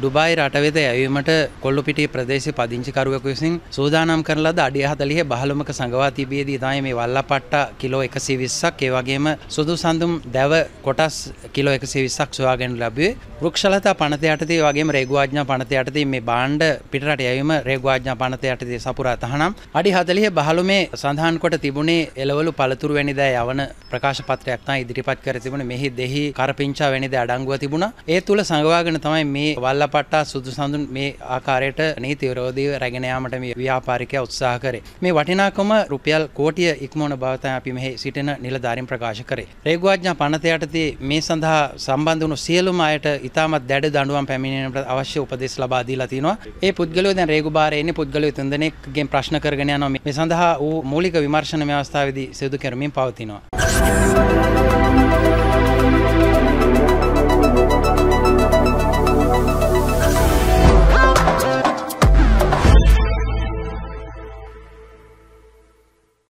दुबाई राटवे अवीमट कोल्लुपिटी प्रदेश पदिंचिकारुवेकु विसिन सूदानं करन लद 140 බහලුමක සංගවා තිබියදී තමයි මේ වල්ලාපට්ට කිලෝ 120ක් ඒ වගේම සුදු සඳුම් දැව කොටස් කිලෝ 120ක් සොයාගෙන ලැබුවේ වෘක්ෂලතා පනත යටතේ වගේම රේගු ආඥා පනත යටතේ මේ බාණ්ඩ පිටරට යැවීම රේගු ආඥා පනත යටතේ සපුරා තහනම් 140 බහලුමේ සඳහන් කොට තිබුණේ එළවලු පළතුරු වැනිදා යවන ප්‍රකාශ පත්‍රයක් තමයි ඉදිරිපත් කර තිබුණේ මෙහි දෙහි කරපිංචා වැනිදා අඩංගුව තිබුණා ඒ තුල සංගවාගෙන තමයි මේ වල්ලා पट्टा सुधु सांदुन में आकारයට නීති විරෝධීව රැගෙන යාමට මේ ව්‍යාපාරිකයා උත්සාහ කරේ මේ වටිනාකම රුපියල් කෝටිය ඉක්මවන බව තමයි අපි මෙහි සිටින නිලධාරීන් ප්‍රකාශ කරේ රේගු ආඥා පනත යටතේ මේ සඳහා සම්බන්ධ වුණු සියලුම අයට ඉතාමත් දැඩි දඬුවම් පැමිණීමට අවශ්‍ය උපදෙස් ලබා දීලා තිනවා ඒ පුද්ගලයෝ දැන් රේගු බාරේ ඉන්නේ පුද්ගලයෝ තුන් දෙනෙක්ගෙන් ප්‍රශ්න කරගෙන යනවා මේ සඳහා ඌ මූලික විමර්ශන ව්‍යවස්ථාවේදී සිදු කරමින් පවතිනවා।